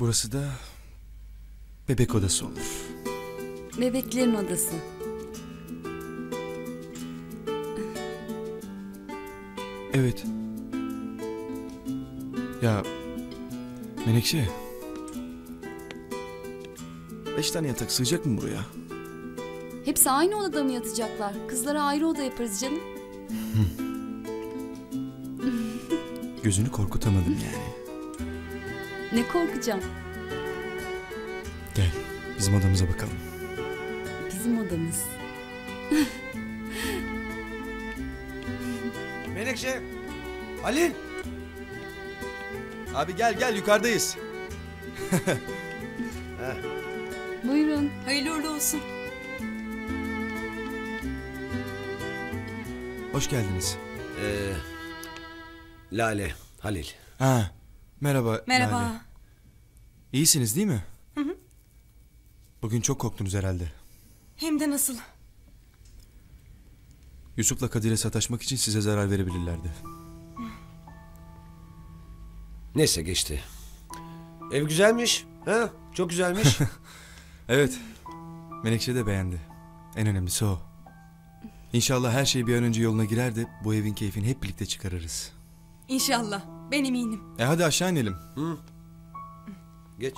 Burası da bebek odası olur. Bebeklerin odası. Evet. Ya Menekşe, 5 tane yatak sığacak mı buraya? Hepsi aynı odada mı yatacaklar? Kızlara ayrı oda yaparız canım. Gözünü korkutamadım yani. Ne korkacağım? Gel bizim odamıza bakalım. Bizim odamız. Menekşe! Halil! Abi gel yukarıdayız. Buyurun. Hayırlı uğurlu olsun. Hoş geldiniz. Lale, Halil. Ha, merhaba. Merhaba. Lale. İyisiniz değil mi? Hı hı. Bugün çok korktunuz herhalde. Hem de nasıl? Yusuf'la Kadir'e sataşmak için size zarar verebilirlerdi. Hı. Neyse geçti. Ev güzelmiş. Ha? Çok güzelmiş. Evet. Menekşe de beğendi. En önemlisi o. İnşallah her şey bir an önce yoluna girer de bu evin keyfini hep birlikte çıkarırız. İnşallah. Ben eminim. E hadi aşağı inelim. Hı. Geç.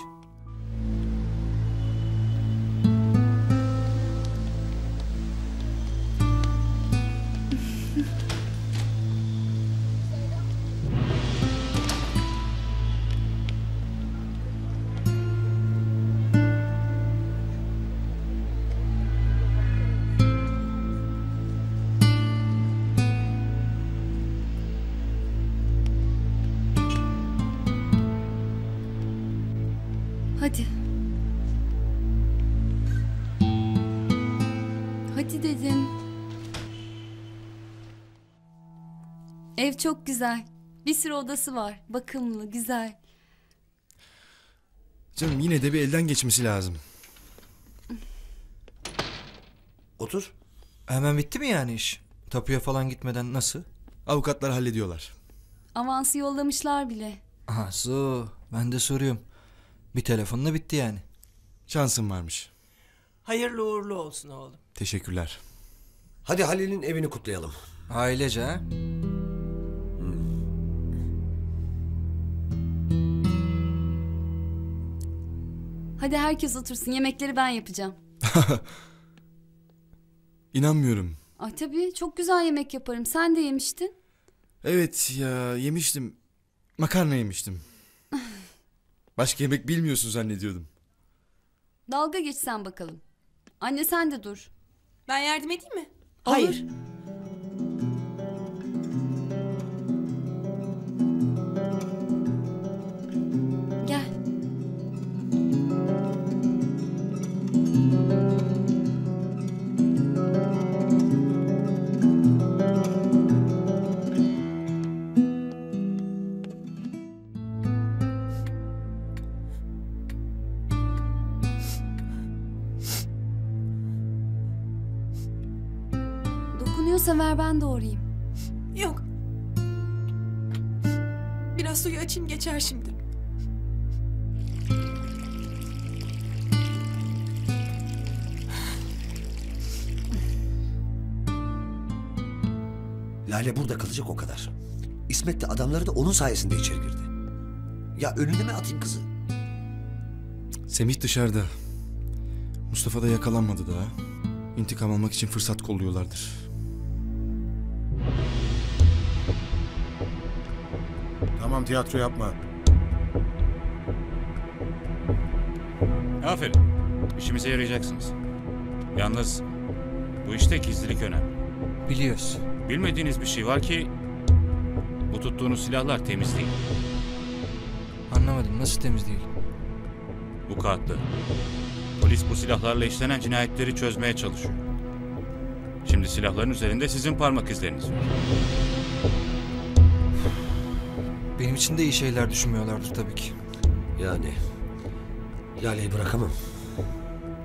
Hadi dedim. Ev çok güzel. Bir sürü odası var. Bakımlı, güzel. Canım yine de bir elden geçmesi lazım. Otur. Hemen bitti mi yani iş? Tapuya falan gitmeden nasıl? Avukatlar hallediyorlar. Avansı yollamışlar bile. Aha, ben de soruyorum. Bir telefonla bitti yani. Şansın varmış. Hayırlı uğurlu olsun oğlum. Teşekkürler. Hadi Halil'in evini kutlayalım. Ailece ha? Hadi herkes otursun. Yemekleri ben yapacağım. İnanmıyorum. Ay tabii çok güzel yemek yaparım. Sen de yemiştin. Evet ya yemiştim. Makarna yemiştim. Başka yemek bilmiyorsun zannediyordum. Dalga geçsen bakalım. Anne sen de dur. Ben yardım edeyim mi? Hayır. Hayır. Gel. Ver ben doğrayayım. Yok. Biraz suyu açayım geçer şimdi. Lale burada kalacak o kadar. İsmet de adamları da onun sayesinde içeri girdi. Ya önüne mi atayım kızı? Semih dışarıda. Mustafa da yakalanmadı daha. İntikam almak için fırsat kolluyorlardır. Tamam tiyatro yapma. Aferin. İşimize yarayacaksınız. Yalnız bu işte gizlilik önemli. Biliyoruz. Bilmediğiniz bir şey var ki bu tuttuğunuz silahlar temiz değil. Anlamadım nasıl temiz değil? Bu kağıtlı. Polis bu silahlarla işlenen cinayetleri çözmeye çalışıyor. Şimdi silahların üzerinde sizin parmak izleriniz var. Benim için de iyi şeyler düşünmüyorlardır tabii ki. Yani... Lale'yi bırakamam.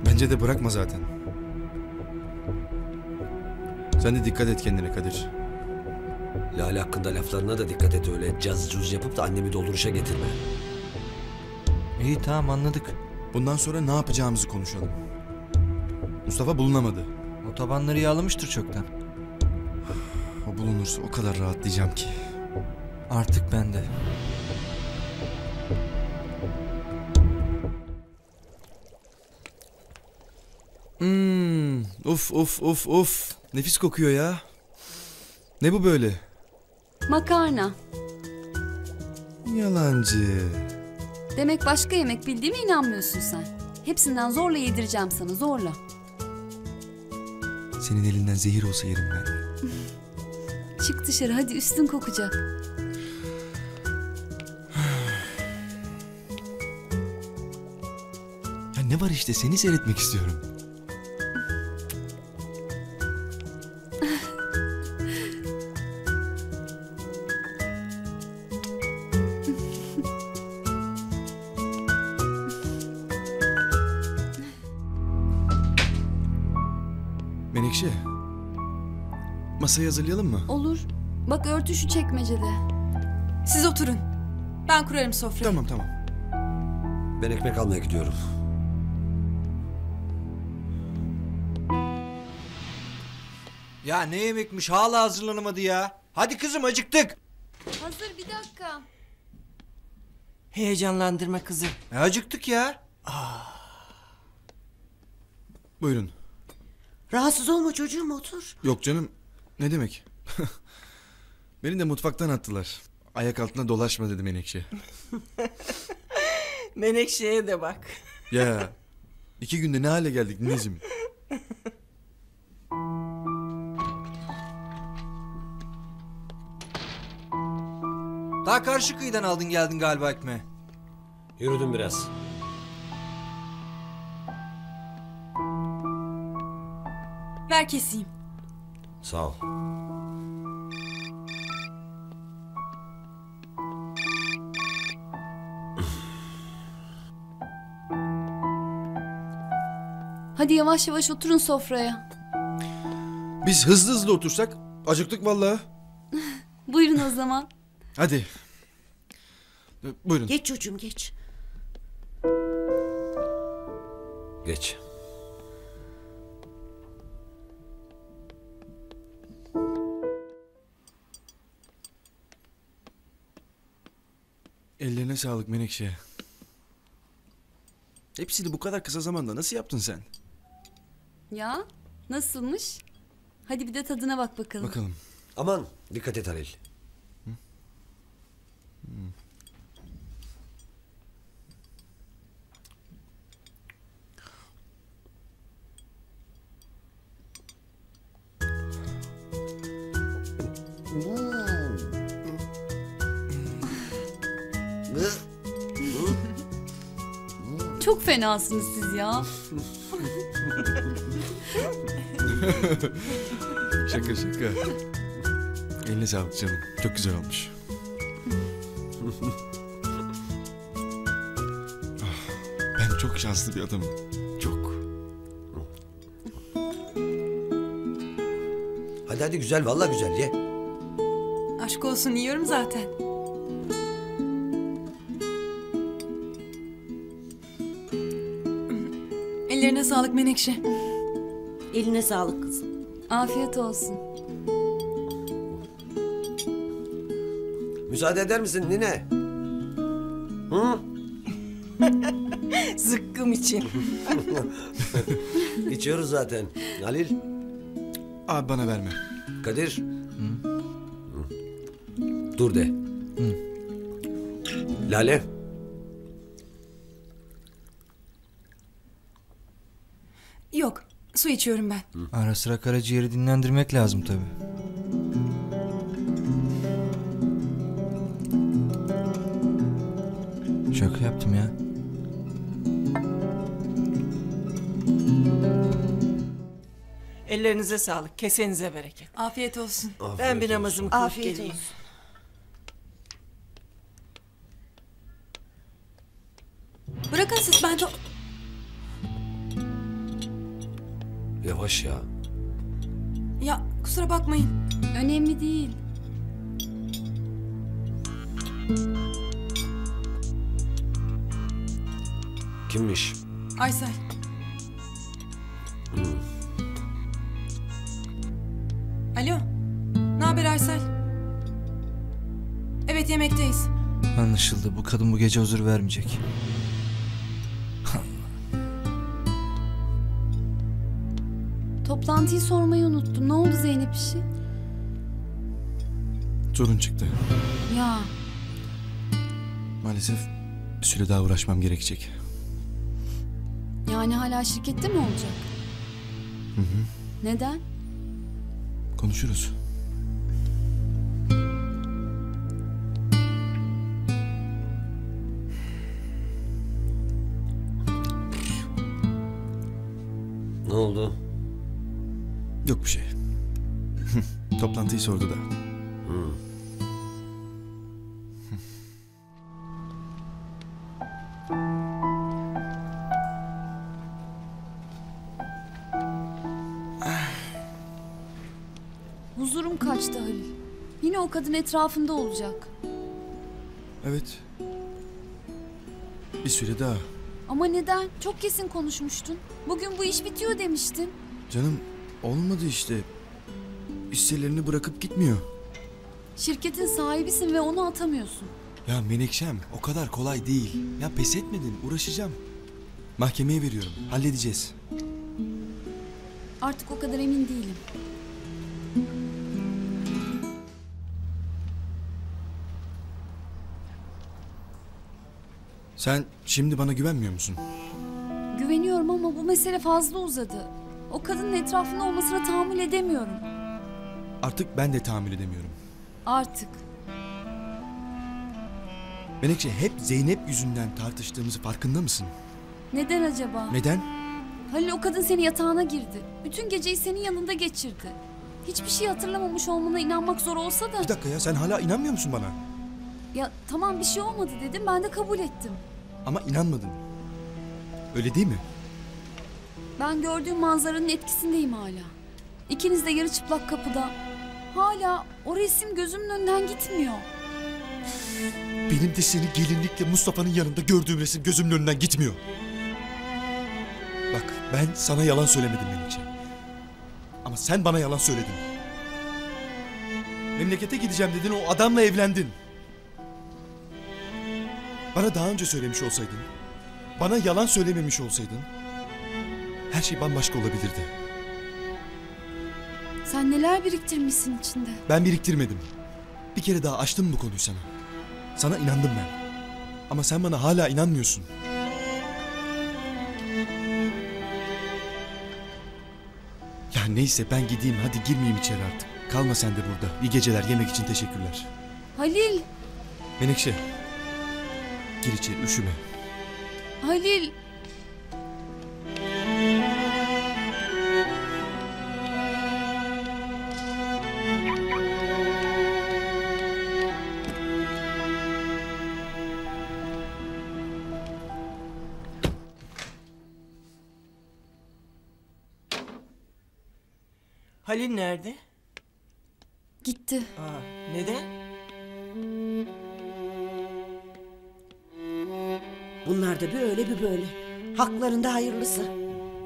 Bence de bırakma zaten. Sen de dikkat et kendine Kadir. Lale hakkında laflarına da dikkat et öyle. Caz cüz yapıp da annemi dolduruşa getirme. İyi tamam anladık. Bundan sonra ne yapacağımızı konuşalım. Mustafa bulunamadı. O tabanları yağlamıştır çoktan. O bulunursa o kadar rahatlayacağım ki. Artık ben de. Of. Nefis kokuyor ya. Ne bu böyle? Makarna. Yalancı. Demek başka yemek bildiğime inanmıyorsun sen. Hepsinden zorla yedireceğim sana, zorla. Senin elinden zehir olsa yerim ben. Çık dışarı hadi, üstün kokacak. Ya ne var işte, seni seyretmek istiyorum. Menekşe, masayı hazırlayalım mı? Olur. Bak örtü şu çekmecede. Siz oturun. Ben kurarım sofrayı. Tamam. Ben ekmek almaya gidiyorum. Ya ne yemekmiş, hala hazırlanamadı ya. Hadi kızım acıktık. Hazır, bir dakika. Heyecanlandırma kızım. Acıktık ya. Buyurun. Rahatsız olma çocuğum, otur. Yok canım, ne demek? Beni de mutfaktan attılar. Ayak altına dolaşma dedi Menekşe. Menekşe'ye de bak. Ya 2 günde ne hale geldik Nezim? Daha karşı kıyıdan aldın geldin galiba ekmeği. Yürüdüm biraz. Ver keseyim. Sağ ol. Hadi yavaş yavaş oturun sofraya. Biz hızlı otursak acıktık vallahi. Buyurun o zaman. Hadi. Buyurun. Geç çocuğum geç. Geç. Ellerine sağlık Menekşe. Hepsini bu kadar kısa zamanda nasıl yaptın sen? Ya nasılmış? Hadi bir de tadına bak bakalım. Bakalım. Aman dikkat et Halil. Çok fenasınız siz ya. Şaka. Eline sağlık canım. Çok güzel olmuş. Ben çok şanslı bir adamım. Çok. Hadi güzel, vallahi güzel ye. Aşk olsun yiyorum zaten. Eline sağlık Menekşe. Eline sağlık kızım. Afiyet olsun. Müsaade eder misin nine? Hı? Zıkkım için. İçiyoruz zaten. Halil. Abi bana verme. Kadir. Hı? Dur de. Hı. Lale. Yok, su içiyorum ben. Ara sıra karaciğeri dinlendirmek lazım tabii. Şaka yaptım ya. Ellerinize sağlık, kesenize bereket. Afiyet olsun. Afiyet ben bir namazımı kılıp geleyim. Bırakın siz, ben de... Yavaş ya. Ya kusura bakmayın. Önemli değil. Kimmiş? Aysel. Alo. Ne haber Aysel? Evet, yemekteyiz. Anlaşıldı. Bu kadın bu gece huzur vermeyecek. Toplantıyı sormayı unuttum. Ne oldu Zeynep işi? Sorun çıktı. Ya. Maalesef bir süre daha uğraşmam gerekecek. Yani hala şirkette mi olacak? Hı hı. Neden? Konuşuruz. Ne oldu? Yok bir şey. Toplantıyı sordu da. Hı. Huzurum kaçtı Halil. Yine o kadın etrafında olacak. Evet. Bir süre daha. Ama neden? Çok kesin konuşmuştun. Bugün bu iş bitiyor demiştin. Canım olmadı işte. Hisselerini bırakıp gitmiyor. Şirketin sahibisin ve onu atamıyorsun. Ya Menekşem, o kadar kolay değil. Ya pes etmedin, uğraşacağım. Mahkemeye veriyorum, halledeceğiz. Artık o kadar emin değilim. Sen şimdi bana güvenmiyor musun? Güveniyorum ama bu mesele fazla uzadı. O kadının etrafında olmasına tahammül edemiyorum. Artık ben de tahammül edemiyorum. Artık. Menekşe, hep Zeynep yüzünden tartıştığımızı farkında mısın? Neden acaba? Neden? Halil, o kadın seni yatağına girdi. Bütün geceyi senin yanında geçirdi. Hiçbir şey hatırlamamış olmana inanmak zor olsa da... Bir dakika ya, sen hala inanmıyor musun bana? Ya tamam, bir şey olmadı dedim, ben de kabul ettim. Ama inanmadın. Öyle değil mi? Ben gördüğüm manzaranın etkisindeyim hala. İkiniz de yarı çıplak kapıda. Hala o resim gözümün önünden gitmiyor. Benim de seni gelinlikle Mustafa'nın yanında gördüğüm resim gözümün önünden gitmiyor. Bak, ben sana yalan söylemedim Menekşe. Ama sen bana yalan söyledin. Memlekete gideceğim dedin, o adamla evlendin. Bana daha önce söylemiş olsaydın, bana yalan söylememiş olsaydın, her şey bambaşka olabilirdi. Sen neler biriktirmişsin içinde? Ben biriktirmedim. Bir kere daha açtım bu konuyu sana. Sana inandım ben. Ama sen bana hala inanmıyorsun. Ya neyse, ben gideyim, hadi girmeyeyim içeri artık. Kalma sen de burada. İyi geceler, yemek için teşekkürler. Halil! Menekşe, gir içeri, üşüme. Halil! Halil nerede? Gitti. Aa, neden? Bunlar da bir öyle bir böyle. Haklarında hayırlısı.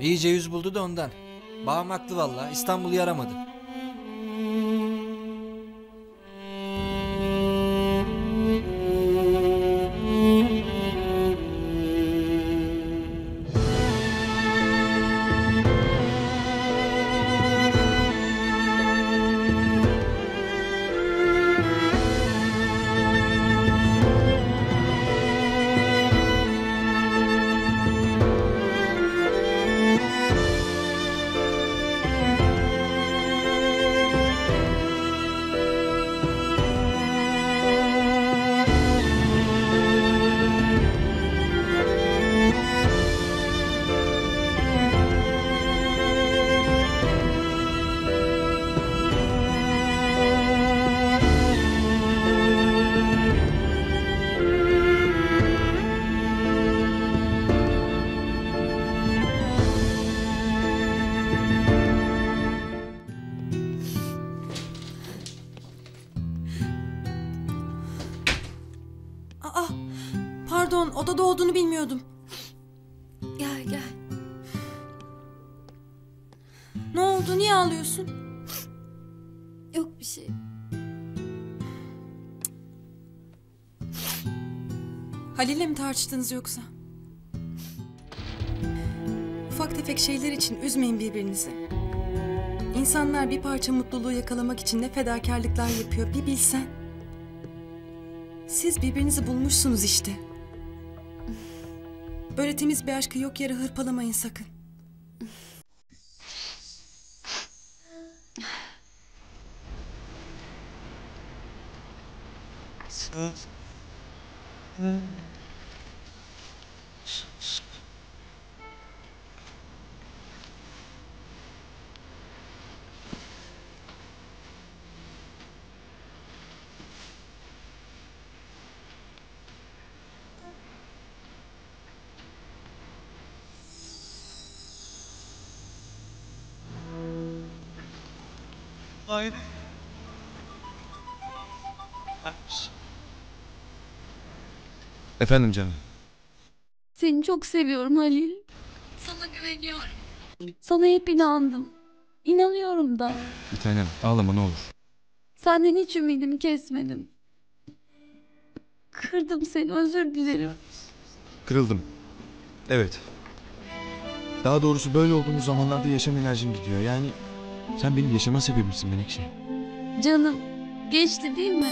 İyice yüz buldu da ondan. Bağım haklı vallahi. İstanbul'u yaramadı. Odada olduğunu bilmiyordum. ağlıyorsun? Yok bir şey. Halil'le mi tartıştınız yoksa? Ufak tefek şeyler için üzmeyin birbirinizi. İnsanlar bir parça mutluluğu yakalamak için ne fedakarlıklar yapıyor bir bilsen. Siz birbirinizi bulmuşsunuz işte. Böyle temiz bir aşkı yok yere hırpalamayın sakın. Hayır. Efendim canım. Seni çok seviyorum Halil. Sana güveniyorum. Sana hep inandım. İnanıyorum da. Bir tanem ağlama ne olur. Senden hiç ümidimi kesmedim. Kırdım seni, özür dilerim. Kırıldım. Evet. Daha doğrusu böyle olduğumuz zamanlarda yaşam enerjim gidiyor. Yani sen benim yaşama sebebimsin Menekşe. Canım geçti değil mi?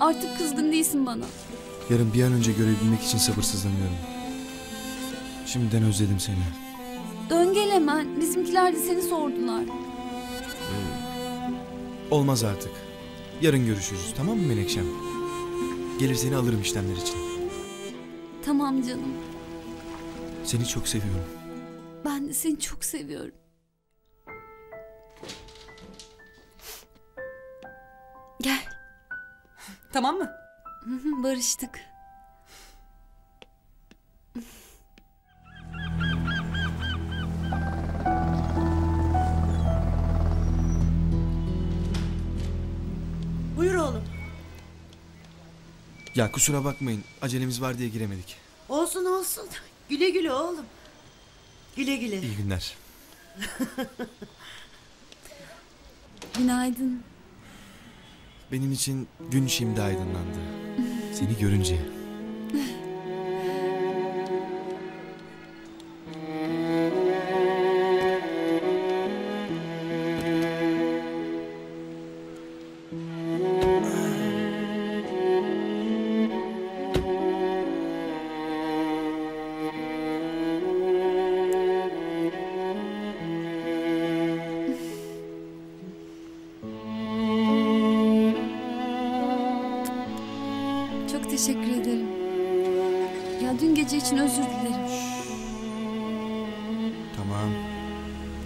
Artık kızgın değilsin bana. Yarın bir an önce görebilmek için sabırsızlanıyorum. Şimdiden özledim seni. Dön gel hemen. Bizimkiler de seni sordular. Olmaz artık. Yarın görüşürüz tamam mı Menekşem? Gelir seni alırım işlemler için. Tamam canım. Seni çok seviyorum. Ben de seni çok seviyorum. Gel. Tamam mı? Barıştık. Buyur oğlum. Ya kusura bakmayın. Acelemiz var diye giremedik. Olsun olsun. Güle güle oğlum. Güle güle. İyi günler. Günaydın. Benim için gün şimdi aydınlandı. Seni görünce. Teşekkür ederim. Ya dün gece için özür dilerim. Tamam.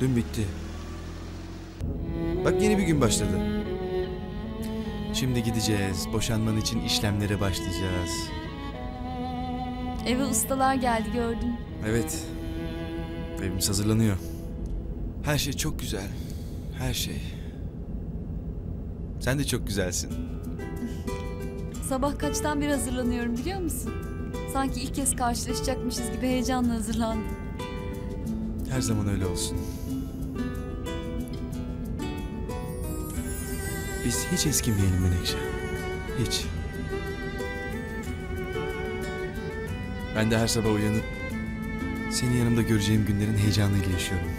Dün bitti. Bak yeni bir gün başladı. Şimdi gideceğiz. Boşanman için işlemlere başlayacağız. Eve ustalar geldi gördüm. Evet. Evimiz hazırlanıyor. Her şey çok güzel. Her şey. Sen de çok güzelsin. Sabah kaçtan beri hazırlanıyorum biliyor musun? Sanki ilk kez karşılaşacakmışız gibi heyecanla hazırlandım. Her zaman öyle olsun. Biz hiç eskimeyelim Menekşe. Hiç. Ben de her sabah uyanıp seni yanımda göreceğim günlerin heyecanıyla yaşıyorum.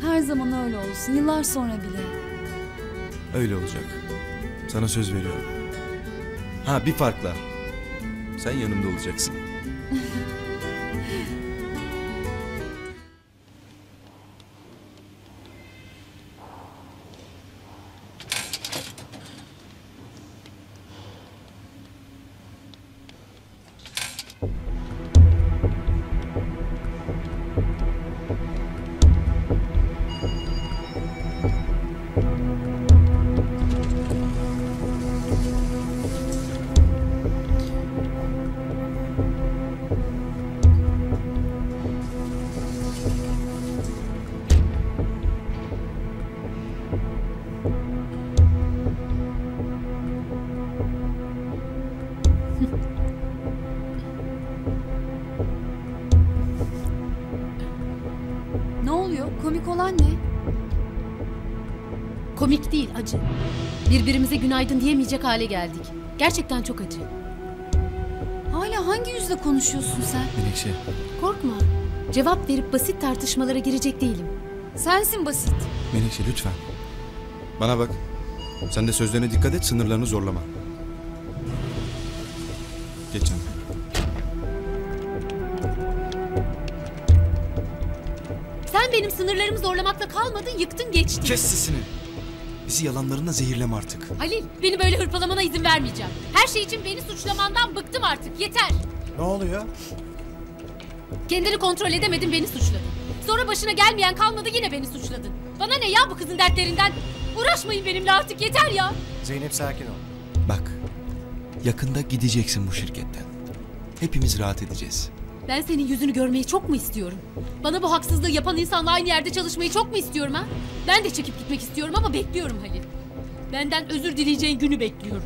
Her zaman öyle olsun. Yıllar sonra bile. Öyle olacak. Sana söz veriyorum. Ha bir farkla. Sen yanımda olacaksın. Komik değil, acı. Birbirimize günaydın diyemeyecek hale geldik. Gerçekten çok acı. Hala hangi yüzle konuşuyorsun sen? Menekşe. Korkma. Cevap verip basit tartışmalara girecek değilim. Sensin basit. Menekşe lütfen. Bana bak. Sen de sözlerine dikkat et, sınırlarını zorlama. Geç canım. Sen benim sınırlarımı zorlamakla kalmadın, yıktın geçtin. Kes sesini. Bizi yalanlarınla zehirleme artık. Halil, beni böyle hırpalamana izin vermeyeceğim. Her şey için beni suçlamandan bıktım artık, yeter. Ne oluyor? Kendini kontrol edemedin, beni suçladın. Sonra başına gelmeyen kalmadı, yine beni suçladın. Bana ne ya bu kızın dertlerinden? Uğraşmayın benimle artık, yeter ya. Zeynep sakin ol. Bak, yakında gideceksin bu şirketten. Hepimiz rahat edeceğiz. Ben senin yüzünü görmeyi çok mu istiyorum? Bana bu haksızlığı yapan insanla aynı yerde çalışmayı çok mu istiyorum ha? Ben de çekip gitmek istiyorum ama bekliyorum Halil. Benden özür dileyeceğin günü bekliyorum.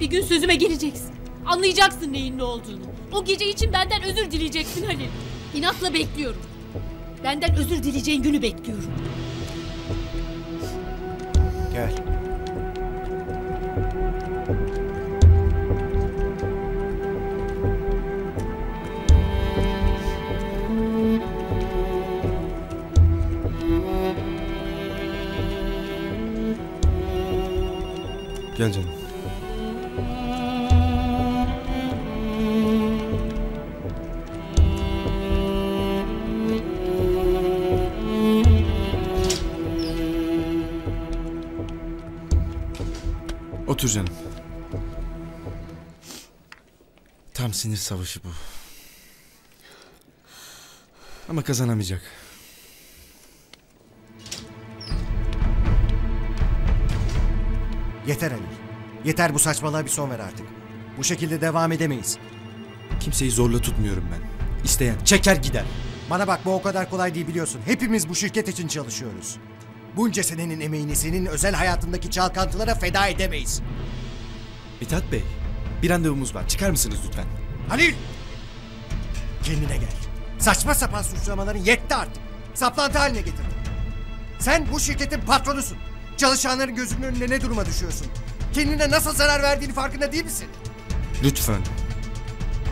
Bir gün sözüme geleceksin. Anlayacaksın neyin ne olduğunu. O gece için benden özür dileyeceksin Halil. İnatla bekliyorum. Benden özür dileyeceğin günü bekliyorum. Gel. Gel canım. Otur canım. Tam sinir savaşı bu. Ama kazanamayacak. Yeter Halil. Yeter, bu saçmalığa bir son ver artık. Bu şekilde devam edemeyiz. Kimseyi zorla tutmuyorum ben. İsteyen çeker gider. Bana bak, bu o kadar kolay değil biliyorsun. Hepimiz bu şirket için çalışıyoruz. Bunca senenin emeğini senin özel hayatındaki çalkantılara feda edemeyiz. Mithat Bey, bir randevumuz var. Çıkar mısınız lütfen? Halil! Kendine gel. Saçma sapan suçlamaların yetti artık. Saplantı haline getirdin. Sen bu şirketin patronusun. Çalışanların gözünün önüne ne duruma düşüyorsun? Kendine nasıl zarar verdiğini farkında değil misin? Lütfen.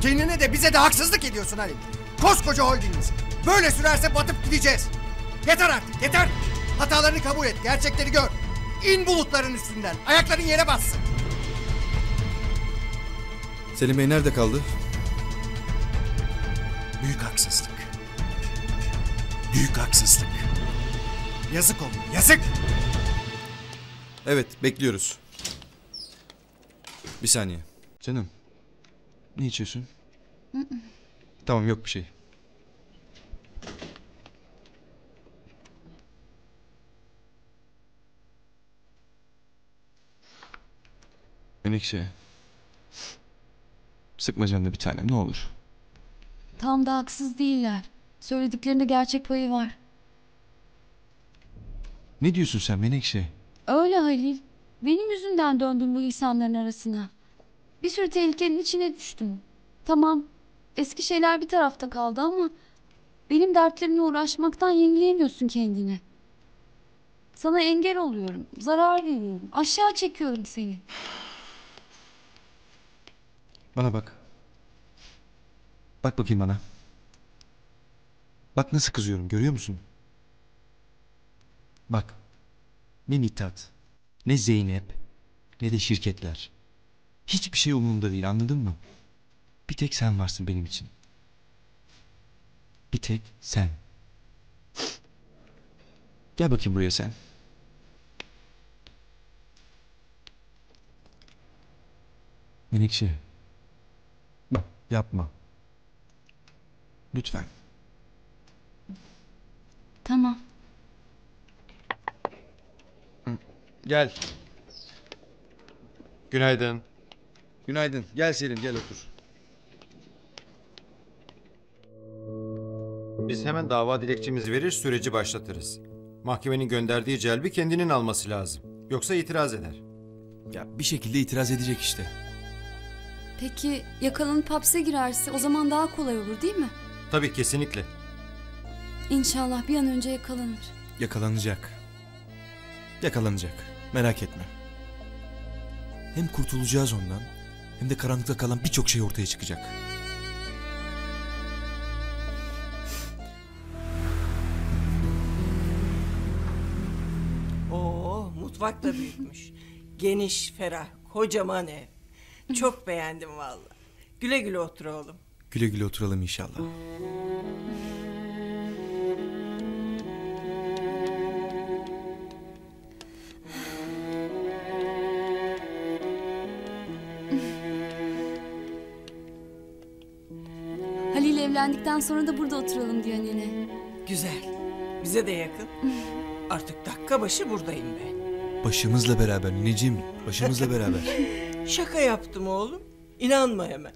Kendine de bize de haksızlık ediyorsun Halil. Koskoca holdingimiz. Böyle sürerse batıp gideceğiz. Yeter artık, yeter. Hatalarını kabul et, gerçekleri gör. İn bulutların üstünden, ayakların yere bassın. Selim Bey nerede kaldı? Büyük haksızlık. Büyük haksızlık. Yazık oldu, yazık. Evet, bekliyoruz. Bir saniye. Canım, ne içiyorsun? Tamam, yok bir şey. Menekşe, sıkma canını bir tanem, ne olur. Tam da haksız değiller. Söylediklerinde gerçek payı var. Ne diyorsun sen Menekşe? Öyle Halil. Benim yüzümden döndüm bu insanların arasına. Bir sürü tehlikenin içine düştüm. Tamam, eski şeyler bir tarafta kaldı ama benim dertlerimle uğraşmaktan yenileyemiyorsun kendini. Sana engel oluyorum, zarar veriyorum, aşağı çekiyorum seni. Bana bak. Bak bakayım bana. Bak nasıl kızıyorum, görüyor musun? Bak. Ne Mithat, ne Zeynep, ne de şirketler. Hiçbir şey umurumda değil, anladın mı? Bir tek sen varsın benim için. Bir tek sen. Gel bakayım buraya sen. Menekşe. Bak, yapma. Lütfen. Tamam. Gel. Günaydın. Günaydın. Gel Selin, gel otur. Biz hemen dava dilekçemizi verir, süreci başlatırız. Mahkemenin gönderdiği celbi kendinin alması lazım. Yoksa itiraz eder. Ya bir şekilde itiraz edecek işte. Peki yakalanıp hapse girerse o zaman daha kolay olur değil mi? Tabii, kesinlikle. İnşallah bir an önce yakalanır. Yakalanacak. Yakalanacak. Merak etme. Hem kurtulacağız ondan, hem de karanlıkta kalan birçok şey ortaya çıkacak. Oo, mutfak da büyükmüş. Geniş, ferah, kocaman ev. Çok beğendim vallahi. Güle güle otur oğlum. Güle güle oturalım inşallah. Halil evlendikten sonra da burada oturalım diyor nene. Güzel. Bize de yakın. Artık dakika başı buradayım ben. Başımızla beraber nineciğim. Başımızla beraber. Şaka yaptım oğlum. İnanma hemen.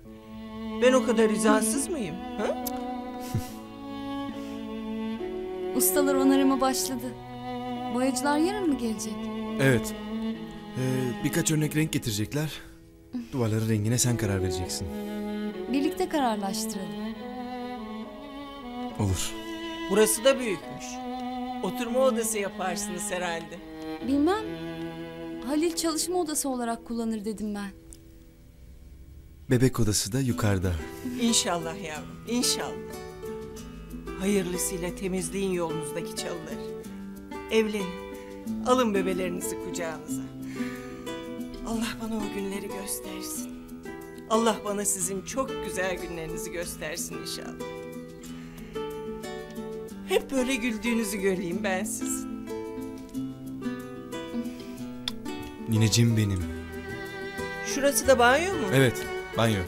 Ben o kadar rızasız mıyım? Ha? Ustalar onarıma başladı. Boyacılar yarın mı gelecek? Evet. Birkaç örnek renk getirecekler. Duvarların rengine sen karar vereceksin. Birlikte kararlaştıralım. Olur. Burası da büyükmüş. Oturma odası yaparsınız herhalde. Bilmem. Halil çalışma odası olarak kullanır dedim ben. Bebek odası da yukarıda. İnşallah yavrum, inşallah. Hayırlısıyla temizliğin yolumuzdaki çalıları. Evlenin, alın bebelerinizi kucağınıza. Allah bana o günleri göstersin. Allah bana sizin çok güzel günlerinizi göstersin inşallah. Hep böyle güldüğünüzü göreyim ben sizin. Nineciğim benim. Şurası da banyo mu? Evet. Banyo.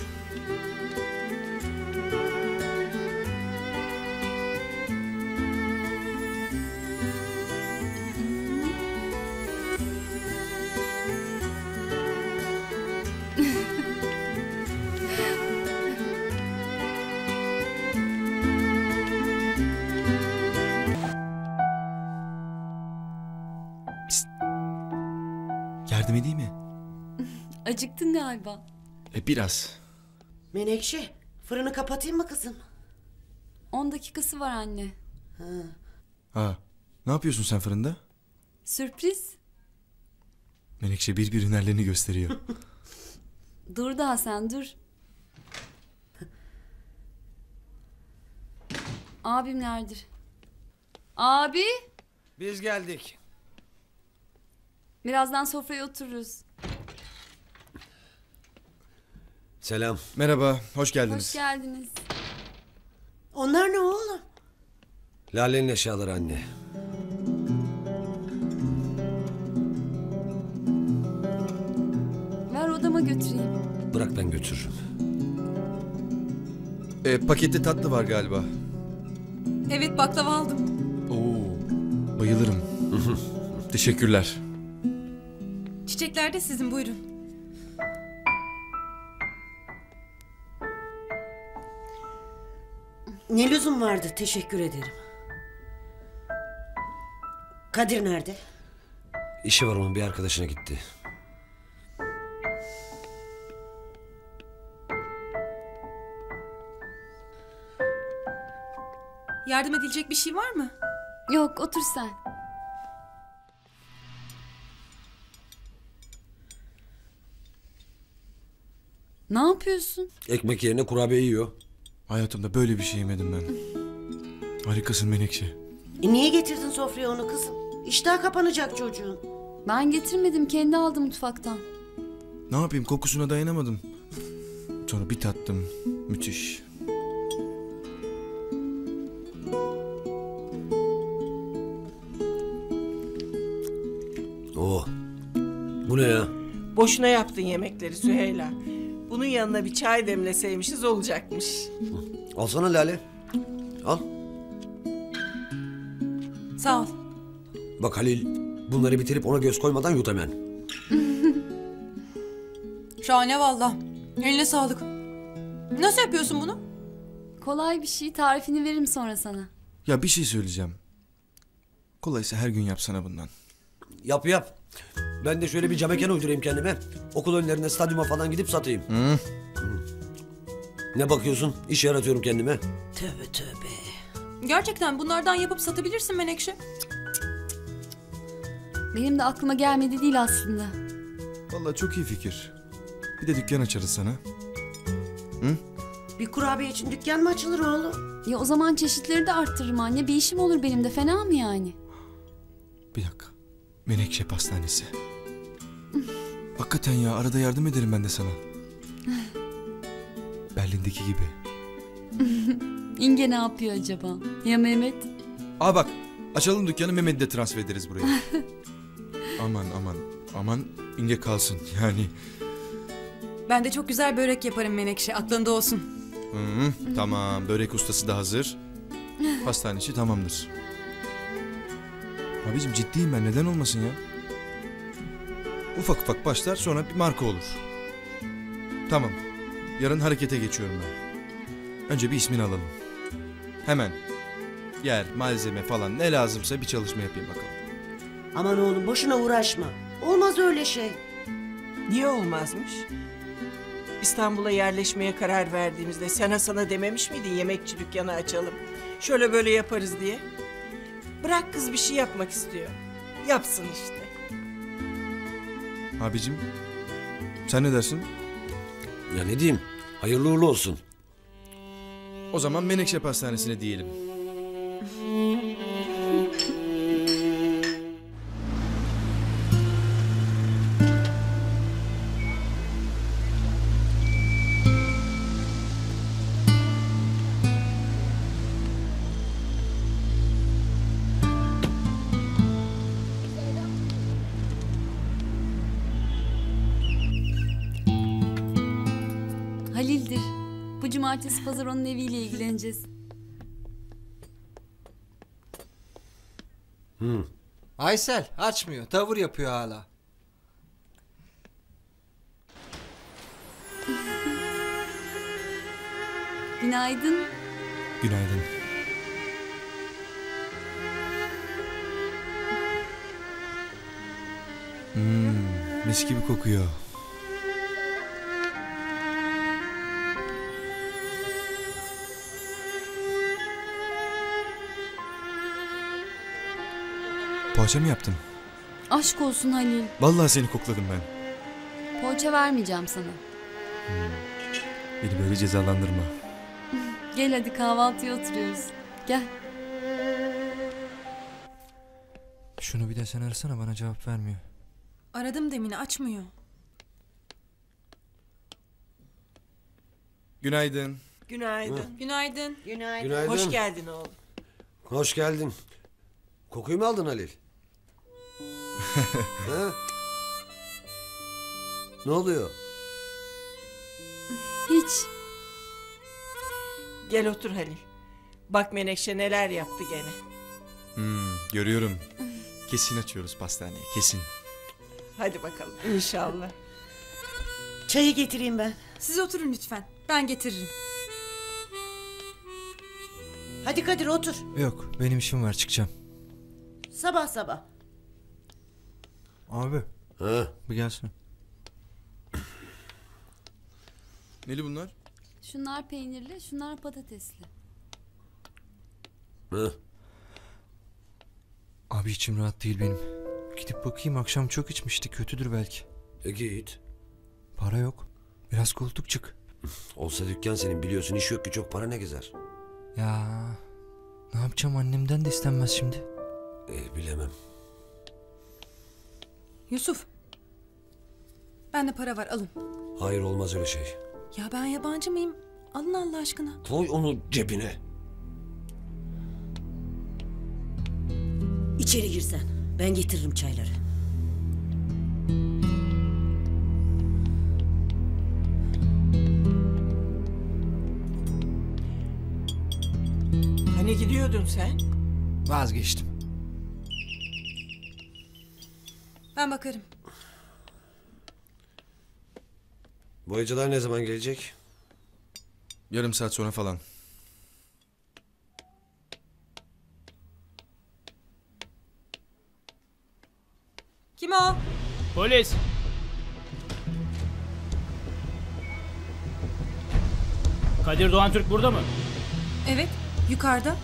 Psst. Yardım edeyim mi? Acıktın galiba. Biraz. Menekşe, fırını kapatayım mı kızım? 10 dakikası var anne. Ha. Ne yapıyorsun sen fırında? Sürpriz. Menekşe bir hünerlerini gösteriyor. Dur daha sen dur. Abim neredir? Abi. Biz geldik. Birazdan sofraya otururuz. Selam. Merhaba, hoş geldiniz. Hoş geldiniz. Onlar ne oğlum? Lale'nin eşyaları anne. Ver odama götüreyim. Bırak ben götürürüm. Pakette tatlı var galiba. Evet, baklava aldım. Oo, bayılırım. Teşekkürler. Çiçekler de sizin, buyurun. Ne lüzum vardı? Teşekkür ederim. Kadir nerede? İşi var onun, bir arkadaşına gitti. Yardım edilecek bir şey var mı? Yok, otur sen. Ne yapıyorsun? Ekmek yerine kurabiye yiyor. Hayatımda böyle bir şey yemedim ben. Harikasın Menekşe. Niye getirdin sofraya onu kızım? İştah kapanacak çocuğun. Ben getirmedim, kendi aldım mutfaktan. Ne yapayım, kokusuna dayanamadım. Sonra bir tattım, müthiş. Bu ne ya? Boşuna yaptın yemekleri Süheyla. Bunun yanına bir çay demleseymişiz olacakmış. Alsana Lale. Al. Sağ ol. Bak Halil, bunları bitirip ona göz koymadan yut hemen. Şahane vallahi. Eline sağlık. Nasıl yapıyorsun bunu? Kolay bir şey. Tarifini veririm sonra sana. Ya bir şey söyleyeceğim. Kolaysa her gün yapsana bundan. Yap. Ben de şöyle bir cam mekanı uydurayım kendime. Okul önlerine, stadyuma falan gidip satayım. Ne bakıyorsun? İş yaratıyorum kendime. Tövbe tövbe. Gerçekten bunlardan yapıp satabilirsin Menekşe. Benim de aklıma gelmedi değil aslında. Vallahi çok iyi fikir. Bir de dükkan açarız sana. Hı? Bir kurabiye için dükkan mı açılır oğlum? Ya o zaman çeşitleri de arttırırım anne. Bir işim olur benim de, fena mı yani? Bir dakika. Menekşe pastanesi. Hakikaten ya, arada yardım ederim ben de sana. Berlin'deki gibi. İnge ne yapıyor acaba? Ya Mehmet? Aa bak, açalım dükkanı, Mehmet'i de transfer ederiz buraya. Aman aman aman, İnge kalsın yani. Ben de çok güzel börek yaparım Menekşe, aklında olsun. Hı, tamam, börek ustası da hazır. Pastane işi tamamdır. Abicim ciddiyim ben, neden olmasın ya? Ufak ufak başlar, sonra bir marka olur. Tamam, yarın harekete geçiyorum ben. Önce bir ismini alalım. Hemen. Yer, malzeme falan ne lazımsa bir çalışma yapayım bakalım. Aman oğlum boşuna uğraşma. Olmaz öyle şey. Niye olmazmış? İstanbul'a yerleşmeye karar verdiğimizde sana dememiş miydin yemekçi dükkanı açalım? Şöyle böyle yaparız diye. Bırak kız bir şey yapmak istiyor. Yapsın işte. Abicim, sen ne dersin? Ya ne diyeyim? Hayırlı uğurlu olsun. O zaman Menekşe Pastanesi'ne diyelim. Halil'dir. Bu cumartesi pazar onun eviyle ilgileneceğiz. Aysel açmıyor, tavır yapıyor hala. Günaydın. Günaydın. Mis gibi kokuyor. Poğaça mı yaptın? Aşk olsun Halil. Vallahi seni kokladım ben. Poğaça vermeyeceğim sana. Beni böyle cezalandırma. Gel hadi, kahvaltıya oturuyoruz. Gel. Şunu bir de sen arasana, bana cevap vermiyor. Aradım demin, açmıyor. Günaydın. Günaydın. Günaydın. Günaydın. Hoş geldin oğlum. Hoş geldin. Kokuyu mu aldın Halil? Ha? Ne oluyor? Hiç. Gel otur Halil. Bak Menekşe neler yaptı gene. Görüyorum. Kesin açıyoruz pastaneye, kesin. Hadi bakalım inşallah. Çayı getireyim ben. Siz oturun lütfen. Ben getiririm. Hadi Kadir otur. Yok, benim işim var, çıkacağım. Sabah sabah. Abi. Ha? Bir gelsene. Neli bunlar? Şunlar peynirli, şunlar patatesli. Ha? Abi içim rahat değil benim. Gidip bakayım, akşam çok içmiştik, kötüdür belki. E git. Para yok. Biraz koltuk çık. Olsa dükkan senin, biliyorsun iş yok ki, çok para ne gezer. Ya ne yapacağım, annemden de istenmez şimdi. Bilemem. Yusuf. Bende para var, alın. Hayır, olmaz öyle şey. Ya ben yabancı mıyım? Alın Allah aşkına. Koy onu cebine. İçeri girsen. Ben getiririm çayları. Hani gidiyordun sen? Vazgeçtim. Ben bakarım. Boyacılar ne zaman gelecek? Yarım saat sonra falan. Kim o? Polis. Kadir Doğantürk burada mı? Evet, yukarıda.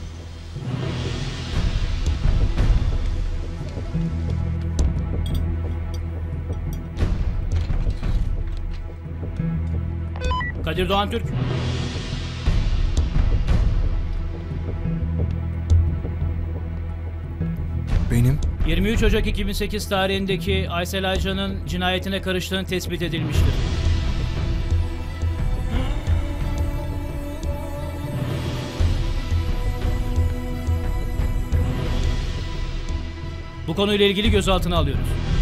Kadir Doğantürk. Benim? 23 Ocak 2008 tarihindeki Aysel Aycan'ın cinayetine karıştığını tespit edilmiştir. Bu konuyla ilgili gözaltına alıyoruz.